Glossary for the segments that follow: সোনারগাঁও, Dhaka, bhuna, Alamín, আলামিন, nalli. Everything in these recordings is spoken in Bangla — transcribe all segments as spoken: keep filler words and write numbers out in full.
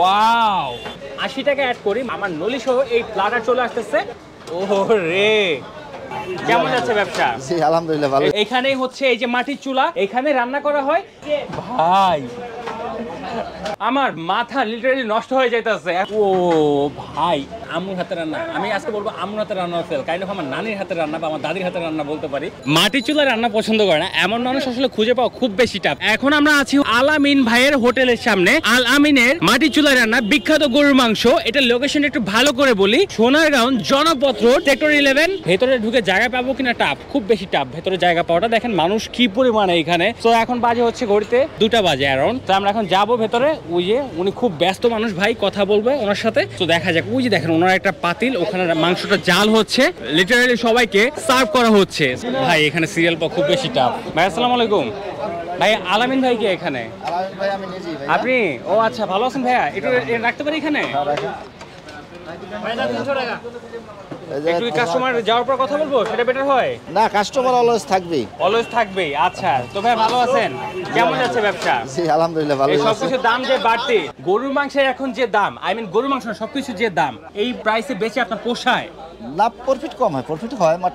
Wow! eighty টাকা অ্যাড করি আমার নলি সহ এই প্ল্যাটার চলে আসছে। ওরে! কেমন যাচ্ছে ব্যবসা? জি আলহামদুলিল্লাহ ভালো। এখানেই হচ্ছে এই যে মাটির চুলা, এখানে রান্না করা হয়। ভাই আমার মাথা লিটারালি নষ্ট হয়ে যাইতাছে। ও ভাই আম্মুর হাতে রান্না, আমি আজকে বলবো আম্মুর হাতে রান্না ফেল কাইন্ড অফ আমার নানির হাতে রান্না বা আমার দাদির হাতে রান্না বলতে পারি। মাটির চুলায় রান্না পছন্দ করে না এমন মানুষ আসলে খুঁজে পাওয়া খুব বেশি টাফ। এখন আমরা আছি আলামিন ভাইয়ের হোটেলের সামনে। আলামিনের মাটির চুলায় রান্না বিখ্যাত গরুর মাংস। এটা লোকেশন একটু ভালো করে বলি, সোনারগাঁও Janpath road sector eleven. ভেতরে ঢুকে জায়গা পাবো কিনা টাফ, খুব বেশি টাফ ভেতরে জায়গা পাওয়াটা। দেখেন মানুষ কি পরিমাণে এখানে। তো এখন বাজে হচ্ছে ঘড়িতে দুটা বাজে অ্যারাউন্ড। তো আমরা এখন যাবো ভেতরে। ওই যে উনি খুব ব্যস্ত মানুষ ভাই, কথা বলবে ওনার সাথে। তো দেখা যাক। ওই যে দেখেন ওনার একটা পাতিল, ওখানে মাংসটা জাল হচ্ছে, লিটারালি সবাইকে সার্ভ করা হচ্ছে। ভাই এখানে সিরিয়াল পা খুব বেশি টাফ। ভাই আসসালামু আলাইকুম। ভাই আলামিন ভাই কি এখানে? আলামিন ভাই আমি নিজে। ভাই আপনি? ও আচ্ছা ভালো আছেন ভাইয়া। একটু রাখতে পারি এখানে? হ্যাঁ রাখেন। ভাইয়া তিনশো টাকা। একটু কাস্টমার যাওয়ার পর কথা বলবো, সেটা বেটার হয় না? কাস্টমার অলওয়েজ থাকবে, অলওয়েজ থাকবে। আচ্ছা তো ভাই ভালো আছেন? কেমন যাচ্ছে ব্যবসা? জি আলহামদুলিল্লাহ ভালো। এই সবকিছু দাম যে বাড়তি, গরুর মাংসের এখন যে দাম, আই মিন গরুর মাংস সবকিছু যে দাম, এই প্রাইসে বেচে আপনার পোষায়? লাভ প্রফিট কম হয়, প্রফিট হয় বাট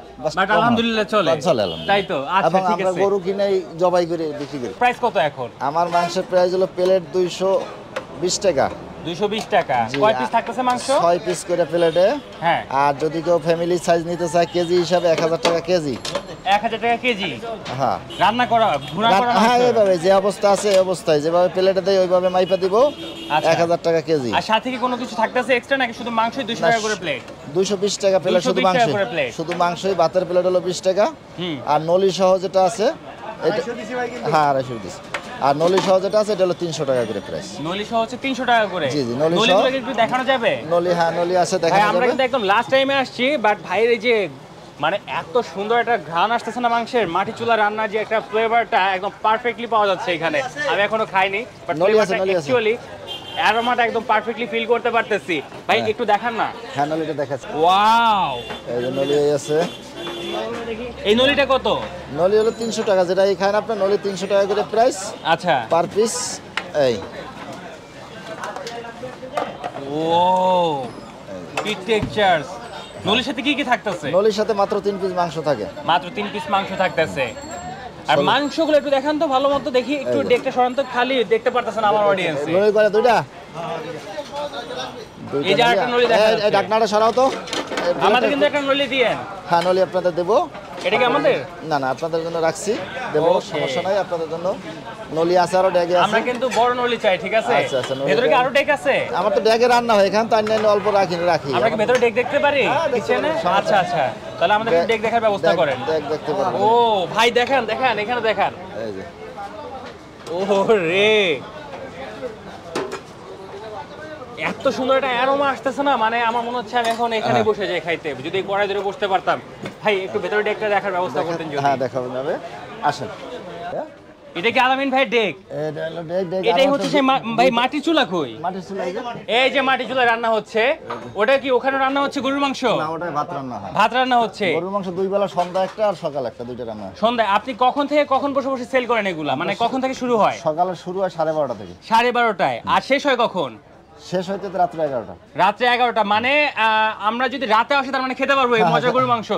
আলহামদুলিল্লাহ চলে, চলে আলহামদুলিল্লাহ। তাই তো। আচ্ছা ঠিক আছে। আমরা গরু কিনে জবাই করে বিক্রি করি। প্রাইস কত এখন? আমার মাংসের প্রাইস হলো প্লেট দুইশো বিশ টাকা। দুইশো বিশ টাকা। কয় পিস থাকতেছে মাংস? ছয় পিস করে প্লেটে। হ্যাঁ। আর যদি কেউ ফ্যামিলি সাইজ নিতে চায় কেজি হিসাবে এক হাজার টাকা কেজি। এক হাজার টাকা কেজি। হ্যাঁ। রান্না করা, ভুনা করা। হ্যাঁ এইভাবে যে অবস্থা আছে অবস্থায় যেভাবে প্লেটে দেই ওইভাবে মাইপা দিব। আচ্ছা এক হাজার টাকা কেজি। আর সাথে কি কোনো কিছু থাকতেছে এক্সট্রা নাকি শুধু মাংসই দুইশো টাকা করে প্লেট? দুইশো বিশ টাকা প্লেট শুধু মাংস। শুধু মাংসই, ভাতের প্লেট হলো বিশ টাকা। হুম। আর নলি সহ যেটা আছে এটা হ্যাঁ আড়াইশো দিছি। আর নলি সহ যেটা আছে এটা হলো তিনশো টাকা করে প্রাইস। নলি সহ হচ্ছে তিনশো টাকা করে। জি জি। নলি সহ একটু দেখানো যাবে? নলি হ্যাঁ নলি আছে দেখানো যাবে। আমরা কিন্তু একদম লাস্ট টাইমে আসছি বাট ভাইয়ের এই যে মানে এত সুন্দর একটা ঘ্রাণ আসতেছে না মাংসের, মাটি চুলা রান্না যে একটা ফ্লেভারটা একদম পারফেক্টলি পাওয়া যাচ্ছে এখানে। আমি এখনো খাইনি বাট ফ্লেভারটা অ্যাকচুয়ালি অ্যারোমাটা একদম পারফেক্টলি ফিল করতে পারতেছি। ভাই একটু দেখান না? হ্যাঁ নলিটা দেখাচ্ছি। ওয়াও এই যে নলি আছে। এই নলিটা কত? নলি হলো তিনশো টাকা, যেটা এখানে আপনার নলি তিনশো টাকা করে প্রাইস। আচ্ছা পার পিস। এই ও কি টেক্সচার! নলির সাথে কি কি থাকতেছে? নলির সাথে মাত্র তিন পিস মাংস থাকে। মাত্র তিন পিস মাংস থাকতেছে। আর মাংসগুলো একটু দেখান তো ভালোমতো দেখি। একটু ডেকটা সরান তো, খালি দেখতে পারতেছেন আমার অডিয়েন্স। নলি করে দুইটা। এই যে একটা নলি দেখান, এই ঢাকনাটা সরাও তো। আমাদের কিন্তু একটা নলি দিয়েন। হ্যাঁ নলি আপনাদের দেব। এটা কি আমাদের? না না আপনাদের জন্য রাখছি, দেব সমস্যা নাই। আপনাদের জন্য নলি আছে, আরো ডেকে আছে। আমরা কিন্তু বড় নলি চাই। ঠিক আছে। আচ্ছা আচ্ছা। ভেতরে কি আরো ডেক আছে? আমার তো ডেকে রান্না হয় এখান, তাই নিয়ে অল্প রাখি রাখি। আমরা কি ভেতরে ডেক দেখতে পারি কিচেনে? আচ্ছা আচ্ছা, তাহলে আমাদের ডেক দেখার ব্যবস্থা করেন। ডেক দেখতে পারবো? ও ভাই দেখান দেখান, এখানে দেখান। এই যে ওরে এত সুন্দর একটা অ্যারোমা আসতেছে না, মানে আমার মনে হচ্ছে আমি এখন এখানে বসে যাই খাইতে, যদি কড়াই ধরে বসতে পারতাম। ভাই একটু ভেতরে ডেকটা দেখার ব্যবস্থা করতেন যদি? হ্যাঁ দেখাবো যাবে, আসেন। এটা কি আলামিন ভাই ডেক? এটা হলো ডেক। ডেক এটাই হচ্ছে সেই ভাই মাটির চুলা। কই মাটির চুলা? এই যে মাটির চুলা রান্না হচ্ছে। ওটা কি ওখানে রান্না হচ্ছে গরুর মাংস? না ওটা ভাত রান্না হয়। ভাত রান্না হচ্ছে গরুর মাংস দুই বেলা, সন্ধ্যা একটা আর সকাল একটা, দুইটা রান্না হয়। সন্ধ্যা আপনি কখন থেকে কখন বসে বসে সেল করেন এগুলা? মানে কখন থেকে শুরু হয়? সকালে শুরু হয় সাড়ে বারোটা থেকে। সাড়ে বারোটায়। আর শেষ হয় কখন? শেষ হইতে রাত্রে এগারোটা। রাত্রে এগারোটা মানে আমরা যদি রাতে আসি তার মানে খেতে পারবো এই মজা গরুর মাংস।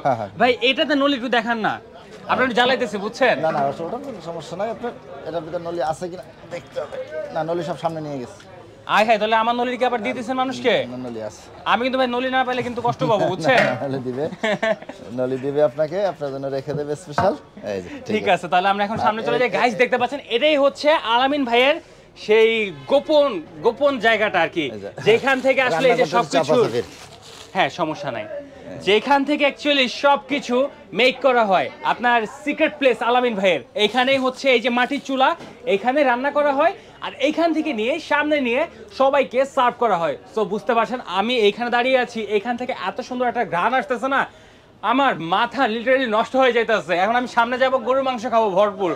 ভাই এটাতে নলি একটু দেখান না, আপনারা একটু জ্বালাইতেছে বুঝছেন? না না ওটা কোনো সমস্যা নাই। আপনার এটার ভিতরে নলি আছে কিনা দেখতে হবে। না নলি সব সামনে নিয়ে গেছে। আয় হায়, তাহলে আমার নলির কি আবার দিয়ে দিচ্ছেন মানুষকে? নলি আছে। আমি কিন্তু ভাই নলি না পেলে কিন্তু কষ্ট পাবো বুঝছেন? নলি দিবে, নলি দিবে আপনাকে, আপনার জন্য রেখে দেবে স্পেশাল। এই যে ঠিক আছে, তাহলে আমরা এখন সামনে চলে যাই। গাইস দেখতে পাচ্ছেন এটাই হচ্ছে আলামিন ভাইয়ের সেই গোপন গোপন জায়গাটা আর কি, যেখান থেকে আসলে এই যে সবকিছু। হ্যাঁ সমস্যা নাই, যেখান থেকে অ্যাকচুয়ালি সবকিছু মেক করা হয়। আপনার সিক্রেট প্লেস আলামিন ভাইয়ের। এখানেই হচ্ছে এই যে মাটির চুলা, এখানে রান্না করা হয় আর এইখান থেকে নিয়ে সামনে নিয়ে সবাইকে সার্ভ করা হয়। সো বুঝতে পারছেন আমি এইখানে দাঁড়িয়ে আছি, এইখান থেকে এত সুন্দর একটা ঘ্রাণ আসতেছে না, আমার মাথা লিটারালি নষ্ট হয়ে যাইতেছে। এখন আমি সামনে যাবো, গরুর মাংস খাবো ভরপুর,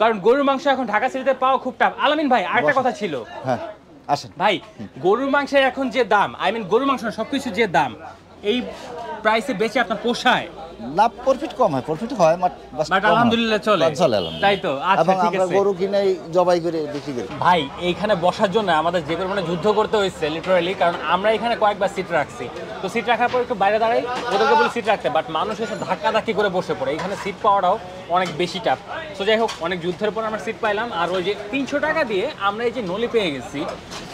কারণ গরুর মাংস এখন ঢাকা সিটিতে পাওয়া খুব টাফ। আলামিন ভাই আরেকটা কথা ছিল। হ্যাঁ আসেন ভাই। গরুর মাংসের এখন যে দাম, আই মিন গরুর মাংস সবকিছু যে দাম, এই প্রাইসে বেশি আপনার পোষায় না, প্রফিট কম হয়, প্রফিট হয় বাট আলহামদুলিল্লাহ চলে চলে আলহামদুলিল্লাহ। তাই তো, আচ্ছা ঠিক আছে। আমরা গরু কিনে জবাই করে বিক্রি করি। ভাই এইখানে বসার জন্য আমাদের যে পরিমাণে যুদ্ধ করতে হয়েছে লিটারালি, কারণ আমরা এখানে কয়েকবার সিট রাখছি, তো সিট রাখার পর একটু বাইরে দাঁড়াই, ওদেরকে বলি সিট রাখতে, বাট মানুষ এসে ধাক্কা ধাক্কি করে বসে পড়ে, এখানে সিট পাওয়াটাও অনেক বেশি টাফ। তো যাই হোক, অনেক যুদ্ধের পর আমরা সিট পাইলাম, আর ওই যে তিনশো টাকা দিয়ে আমরা এই যে নলি পেয়ে গেছি।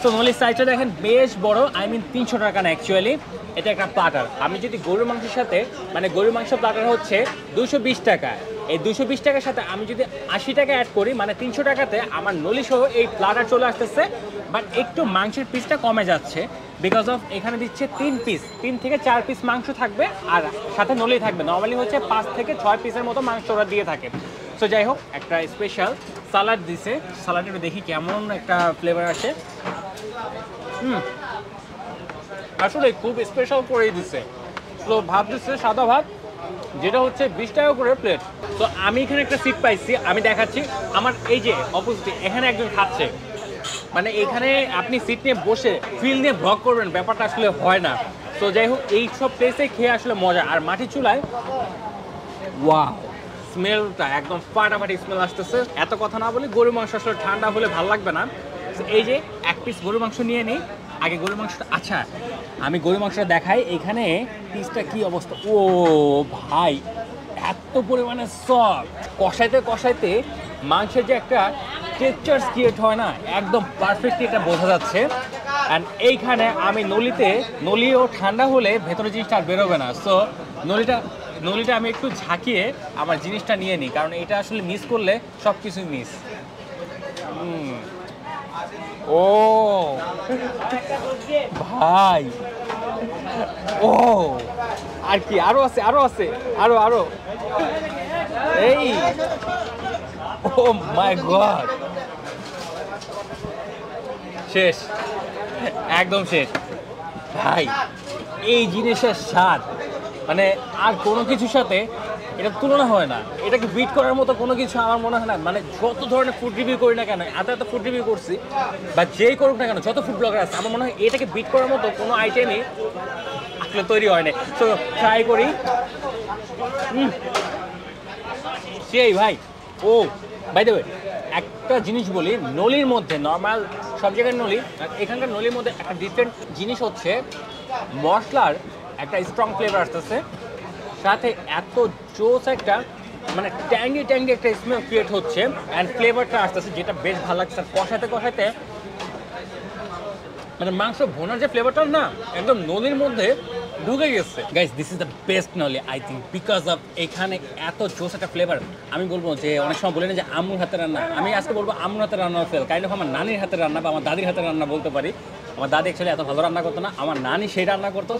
তো নলির সাইজটা দেখেন বেশ বড়, আই মিন তিনশো টাকা না অ্যাকচুয়ালি, এটা একটা প্লাটার। আমি যদি গরুর মাংসের সাথে, মানে গরুর মাংস প্লাটার হচ্ছে দুশো বিশ টাকা, এই দুশো বিশ টাকার সাথে আমি যদি আশি টাকা অ্যাড করি, মানে তিনশো টাকাতে আমার নলি সহ এই প্লাটার চলে আসতেছে। বাট একটু মাংসের পিসটা কমে যাচ্ছে বিকজ অফ এখানে দিচ্ছে তিন পিস, তিন থেকে চার পিস মাংস থাকবে আর সাথে নলি থাকবে। নর্মালি হচ্ছে পাঁচ থেকে ছয় পিসের মতো মাংস ওরা দিয়ে থাকে। সো যাই হোক, একটা স্পেশাল স্যালাড দিছে, স্যালাডটা দেখি কেমন একটা ফ্লেভার আসে। হুম, আসলে খুব স্পেশাল করেই দিচ্ছে। তো ভাত দিচ্ছে সাদা ভাত, যেটা হচ্ছে বিশ টাকা করে প্লেট। তো আমি এখানে একটা সিট পাইছি, আমি দেখাচ্ছি। আমার এই যে অপোজিটে এখানে একজন খাচ্ছে, মানে এখানে আপনি সিট নিয়ে বসে ফিল নিয়ে ভ্লগ করবেন, ব্যাপারটা আসলে হয় না। তো যাই হোক, এই সব প্লেসে খেয়ে আসলে মজা। আর মাটির চুলায় ওয়াও, স্মেলটা একদম ফাটাফাটি স্মেল আসতেছে। এত কথা না বলি, গরুর মাংস আসলে ঠান্ডা হলে ভালো লাগবে না। এই যে এক পিস গরুর মাংস নিয়ে নিই আগে, গরুর মাংসটা। আচ্ছা আমি গরুর মাংসটা দেখাই, এখানে পিসটা কি অবস্থা। ও ভাই, এত পরিমাণে সফট, কষাইতে কষাইতে মাংসের যে একটা টেক্সচার ক্রিয়েট হয় না, একদম পারফেক্টলি এটা বোঝা যাচ্ছে। অ্যান্ড এইখানে আমি নলিতে, নলিও ঠান্ডা হলে ভেতরের জিনিসটা আর বেরোবে না। সো নলিটা নলিটা আমি একটু ঝাঁকিয়ে আমার জিনিসটা নিয়ে নিই, কারণ এটা আসলে মিস করলে সব কিছুই মিস। ও ভাই, ও আর কি, আরো আছে আরো আছে আরো আরো এই, ও মাই গড, শেষ, একদম শেষ। ভাই এই জিনিসের স্বাদ মানে আর কোনো কিছুর সাথে এটা তুলনা হয় না, এটাকে বিট করার মতো কোনো কিছু আমার মনে হয় না। মানে যত ধরনের ফুড রিভিউ করি না কেন, এত এত ফুড রিভিউ করছি বা যেই করুক না কেন, যত ফুড ব্লগার আছে, আমার মনে হয় এটাকে বিট করার মতো কোনো আইটেমই আসলে তৈরি হয় না। তো ট্রাই করি। সেই ভাই, ও বাই দ্য ওয়ে একটা জিনিস বলি, নলির মধ্যে নর্মাল সব জায়গায় নলি, এখানকার নলির মধ্যে একটা ডিফারেন্ট জিনিস হচ্ছে মশলার একটা স্ট্রং ফ্লেভার আসতেছে, সাথে এত জোস একটা মানে ট্যাঙ্গি ট্যাঙ্গি একটা স্মেল ক্রিয়েট হচ্ছে অ্যান্ড ফ্লেভারটা আসতেছে, যেটা বেশ ভালো লাগছে। কষাতে কষাতে মানে মাংস ভোনার যে ফ্লেভারটা না, একদম নলির মধ্যে ঢুকে গেছে। Guys, this is the best নলি আই থিঙ্ক, বিকজ অফ এখানে এত জোস একটা ফ্লেভার। আমি বলবো যে অনেক সময় বলি না যে আম্মুর হাতে রান্না, আমি আজকে বলবো আম্মুর হাতে রান্না ফেল, কাইন্ড অফ আমার নানির হাতে রান্না বা আমার দাদির হাতে রান্না বলতে পারি। আমার দাদি অ্যাকচুয়ালি এত ভালো রান্না করতো না, আমার নানি সেই রান্না করতো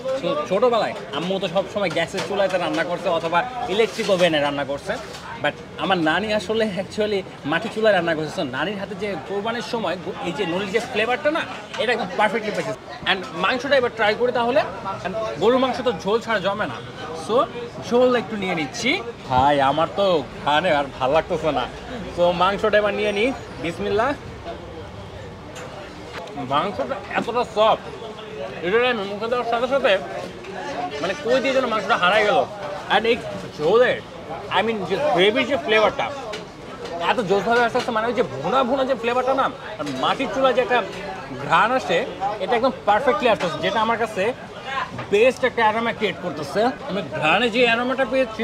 ছোটোবেলায়। আম্মু তো সবসময় গ্যাসের চুলাতে রান্না করছে অথবা ইলেকট্রিক ওভেনে রান্না করছে, বাট আমার নানি আসলে অ্যাকচুয়ালি মাটি চুলায় রান্না করছে। তো নানির হাতে যে কোরবানির সময় এই যে নলির যে ফ্লেভারটা না, এটা একদম পারফেক্টলি পেয়েছে। অ্যান্ড মাংসটা এবার ট্রাই করি তাহলে। অ্যান্ড গরুর মাংস তো ঝোল ছাড়া জমে না, সো ঝোল একটু নিয়ে নিচ্ছি। ভাই আমার তো খানে আর ভালো লাগতেছে না, তো মাংসটা এবার নিয়ে নিই। বিসমিল্লাহ। মাংসটা এতটা সফট, এটা আমি মুখে দেওয়ার সাথে সাথে মানে কই দিয়ে যেন মাংসটা হারাই গেল। অ্যান্ড এই ঝোলের আই মিন যে গ্রেভির যে ফ্লেভারটা এত জোরভাবে আস্তে আস্তে, মানে ওই যে ভুনা ভুনা যে ফ্লেভারটা না, আর মাটির চুলা যে একটা ঘ্রাণ আসে, এটা একদম পারফেক্টলি আসতেছে, যেটা আমার কাছে বেস্ট একটা অ্যারোমা ক্রিয়েট করতেছে। আমি ঘ্রাণে যে অ্যারোমাটা পেয়েছি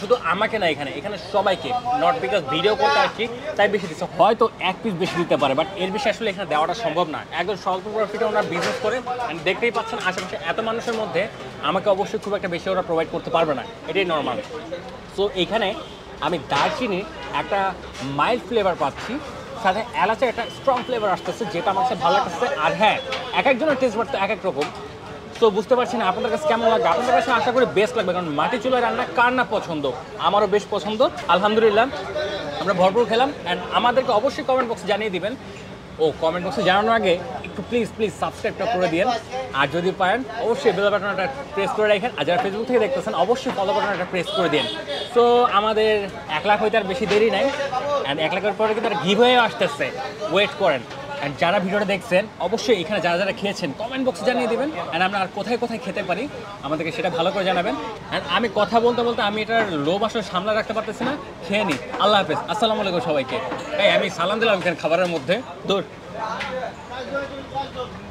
শুধু আমাকে না, এখানে এখানে সবাইকে, নট বিকজ ভিডিও করতে আসছি তাই বেশি দিচ্ছে, হয়তো এক পিস বেশি দিতে পারে, বাট এর বেশি আসলে এখানে দেওয়াটা সম্ভব না। একদম স্বল্প প্রফিটে ওনারা বিজনেস করে, দেখতেই পাচ্ছেন আশেপাশে এত মানুষের মধ্যে আমাকে অবশ্যই খুব একটা বেশি ওরা প্রোভাইড করতে পারবে না, এটাই নর্মাল। সো এখানে আমি দারচিনির একটা মাইল্ড ফ্লেভার পাচ্ছি, সাথে এলাচের একটা স্ট্রং ফ্লেভার আসতেছে, যেটা আমার কাছে ভালো লাগতেছে। আর হ্যাঁ, এক একজনের টেস্ট বাড়তে এক এক রকম, তো বুঝতে পারছি না আপনাদের কাছে কেমন লাগবে। আপনাদের কাছে আশা করি বেস্ট লাগবে, কারণ মাটি চুলায় রান্না কার না পছন্দ, আমারও বেশ পছন্দ। আলহামদুলিল্লাহ আমরা ভরপুর খেলাম। অ্যান্ড আমাদেরকে অবশ্যই কমেন্ট বক্সে জানিয়ে দিবেন ও কমেন্ট বক্সে জানানোর আগে একটু প্লিজ প্লিজ সাবস্ক্রাইবটা করে দিন, আর যদি পারেন অবশ্যই বেল বাটনটা প্রেস করে রাখেন, আর যারা ফেসবুক থেকে দেখতেছেন অবশ্যই ফলো বাটনটা প্রেস করে দিন। সো আমাদের এক লাখ হইতে আর বেশি দেরি নাই, অ্যান্ড এক লাখের পরে কিন্তু তারা গিভওয়ে আসতেছে, ওয়েট করেন। অ্যান্ড যারা ভিডিওটা দেখছেন অবশ্যই এখানে যারা যারা খেয়েছেন কমেন্ট বক্সে জানিয়ে দেবেন, অ্যান্ড আমরা আর কোথায় কোথায় খেতে পারি আমাদেরকে সেটা ভালো করে জানাবেন। অ্যান্ড আমি কথা বলতে বলতে আমি এটার লোভ আসলে সামলা রাখতে পারতেছি না, খেয়ে নিই। আল্লাহ হাফেজ, আসসালামু আলাইকুম সবাইকে। এই আমি সালাম দিলাম এখানে খাবারের মধ্যে দূর।